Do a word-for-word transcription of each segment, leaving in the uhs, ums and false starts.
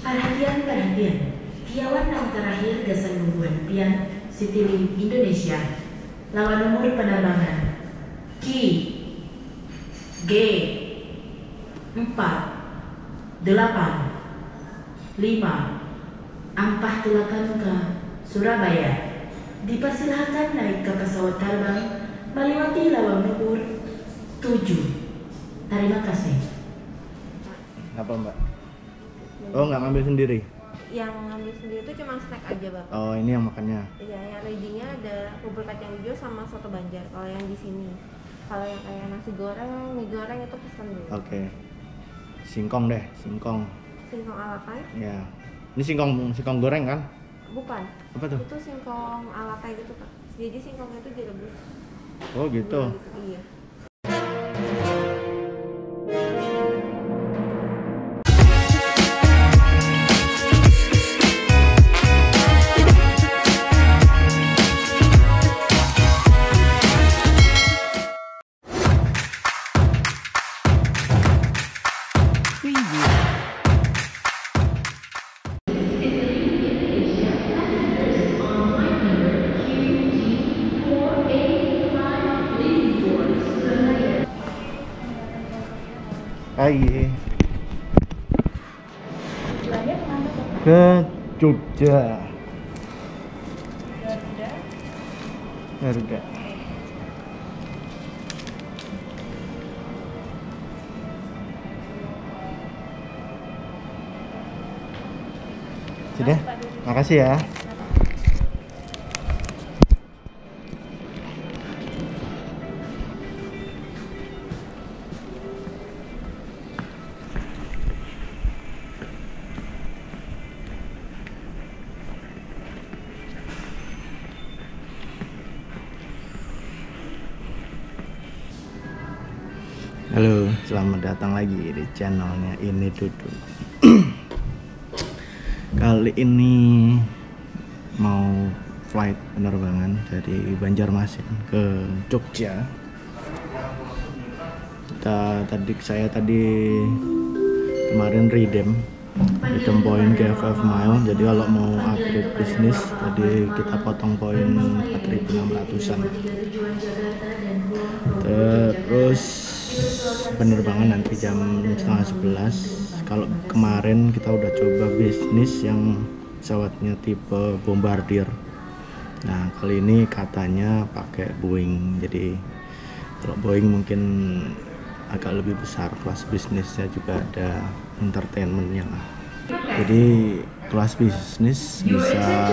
Perhatian, perhatian. Piawan nomor terakhir Gasan Mungguan Pian Citilink Indonesia. Lawan nomor penerbangan G F F Mile Ampah Tulakan ke Surabaya. Dipersilahkan naik ke pesawat terbang melewati lawang nomor tujuh. Terima kasih. Apa Mbak? Oh, nggak ngambil sendiri? Yang ngambil sendiri itu cuma snack aja Bapak. Oh, ini yang makannya? Iya, yang ready-nya ada bubur kacang hijau sama soto Banjar kalau yang di sini. Kalau yang kayak nasi goreng, mie goreng itu pesan dulu. Oke. Okay. Singkong deh, singkong. Singkong ala Thai? Iya. Ini singkong singkong goreng kan? Bukan. Apa tuh? Itu singkong ala Thai gitu, Pak. Jadi singkongnya itu direbus. Oh, gitu. Iya. Ke Jogja. Garuda. Garuda. Sudah? Makasih ya. Halo, selamat datang lagi di channelnya Ini Duduk. Kali ini mau flight penerbangan dari Banjarmasin ke Jogja. Kita, tadi saya tadi kemarin redeem redeem poin G F F Mile. Jadi kalau mau upgrade bisnis tadi kita potong poin empat ribu enam ratusan. Terus penerbangan nanti jam setengah sebelas. Kalau kemarin kita udah coba bisnis yang pesawatnya tipe Bombardir. Nah kali ini katanya pakai Boeing. Jadi kalau Boeing mungkin agak lebih besar kelas bisnisnya, juga ada entertainmentnya lah. Jadi kelas bisnis bisa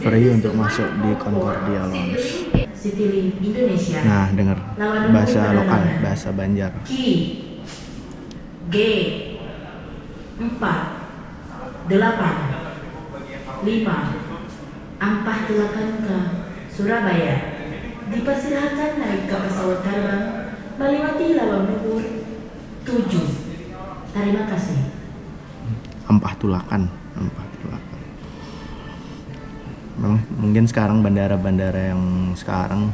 free untuk masuk di Concordia Lounge. Citilink Indonesia. Nah, dengar bahasa lokal, bahasa Banjar. G F F Mile Ampah Tulakan ke Surabaya. Dipersilahkan naik ke pesawat terbang melewati lawang nomor tujuh. Terima kasih. Ampah Tulakan, Ampah Tulakan. Mungkin sekarang bandara-bandara yang sekarang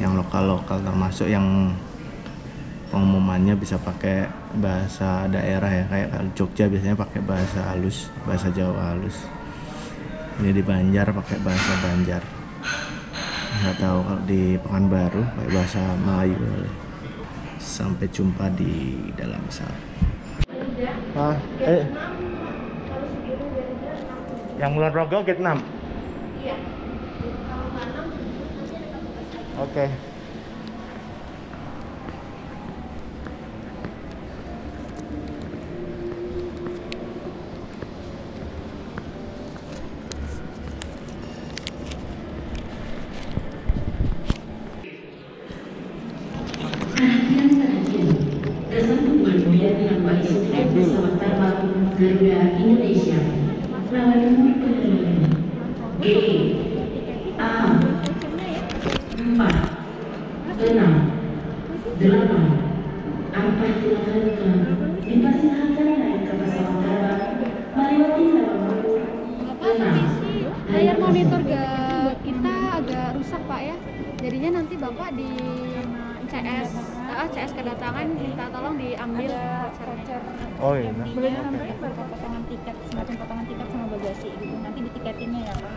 yang lokal-lokal termasuk yang pengumumannya bisa pakai bahasa daerah ya, kayak Jogja biasanya pakai bahasa halus, bahasa Jawa halus. Ini di Banjar pakai bahasa Banjar. Nggak tahu kalau di Pekanbaru pakai bahasa Melayu. Sampai jumpa di dalam pesawat. Ah, eh. Yang Kulon Rogo gate enam. Oke. Okay. Perhatian, perhatian. Gasan Mungguan Pian yang masuk naik pesawat terbang Garuda Indonesia. Lawan nomor penerbangan G F F Mile Ampah Tulakan ke dipersilahkan naik ke pesawat terbang melewati lawang nomor enam. Layar monitor kita agak rusak Pak ya, jadinya nanti Bapak di C S Nah, C S kedatangan minta tolong diambil vouchernya. Oh iya. Boleh ditambahin berapa potongan tiket, semacam potongan tiket sama bagasi gitu. Nanti di tiketinnya ya, Pak.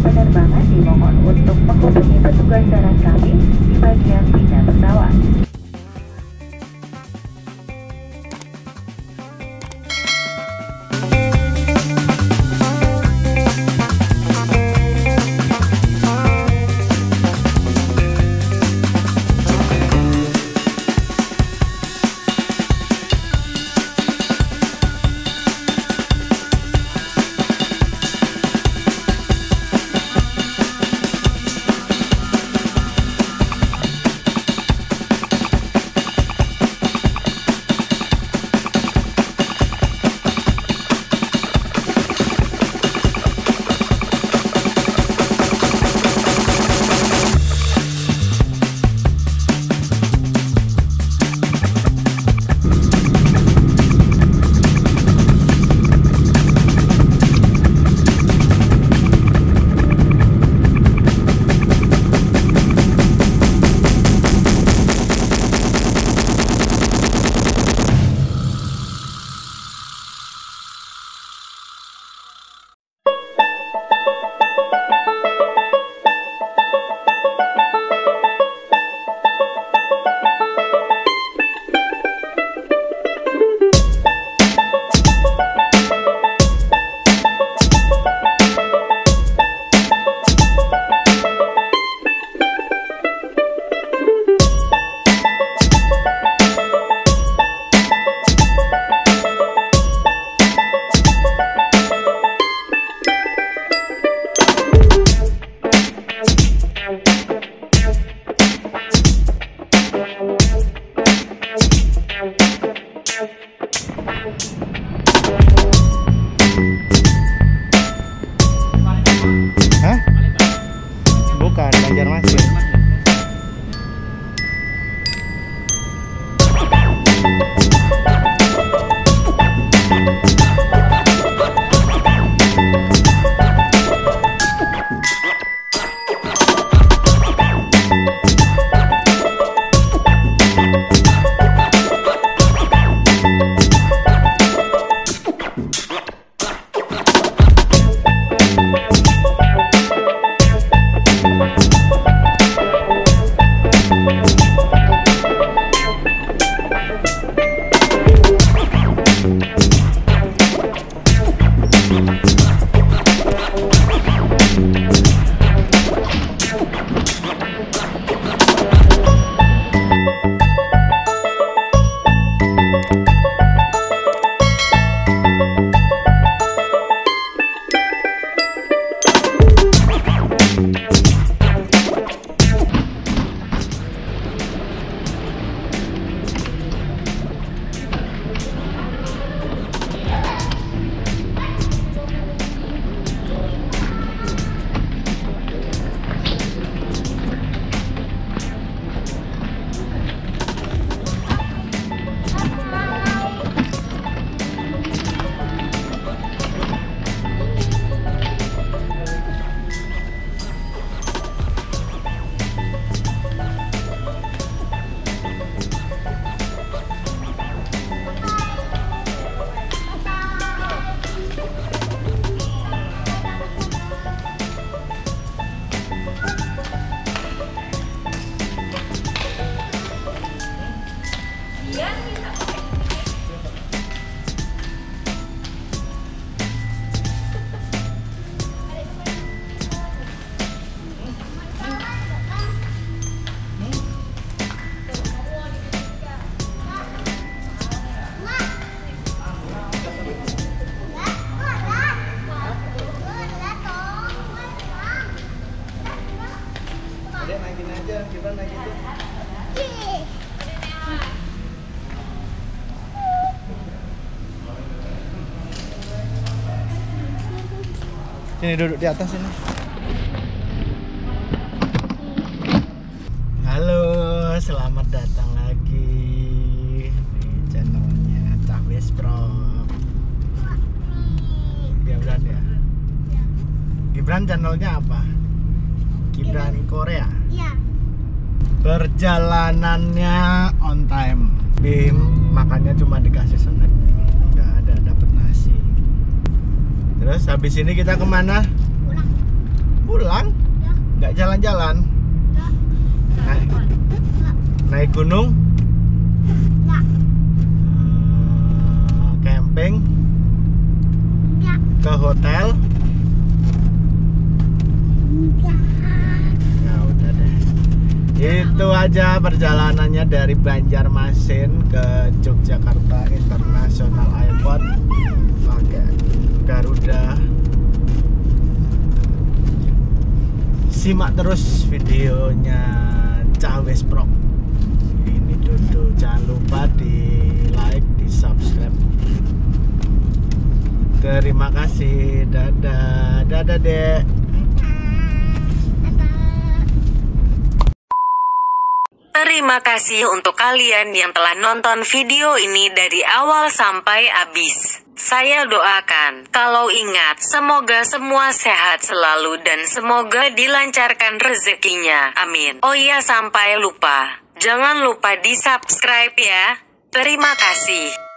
penerbangan dimohon untuk menghubungi petugas darat kami di bagian bina pesawat. Ini duduk di atas ini. Halo, selamat datang lagi di channelnya Cahwes Pro. Gibran ya. Gibran channelnya apa? Gibran Korea. Iya. Perjalanannya on time. Bim makannya cuma dikasih snack. Terus habis ini kita kemana? Pulang. pulang? Nggak jalan-jalan? Naik, naik gunung? Nggak. Hmm, camping? Nggak. Ke hotel? Nggak. Ya udah deh. Itu aja perjalanannya dari Banjarmasin ke Yogyakarta International Airport pakai Garuda. Simak terus videonya Cahwes Pro ini dulu. Jangan lupa di like, di subscribe. Terima kasih. Dadah. Dadah dek. Terima kasih untuk kalian yang telah nonton video ini dari awal sampai habis. Saya doakan, kalau ingat, semoga semua sehat selalu dan semoga dilancarkan rezekinya. Amin. Oh iya, sampai lupa. Jangan lupa di-subscribe ya. Terima kasih.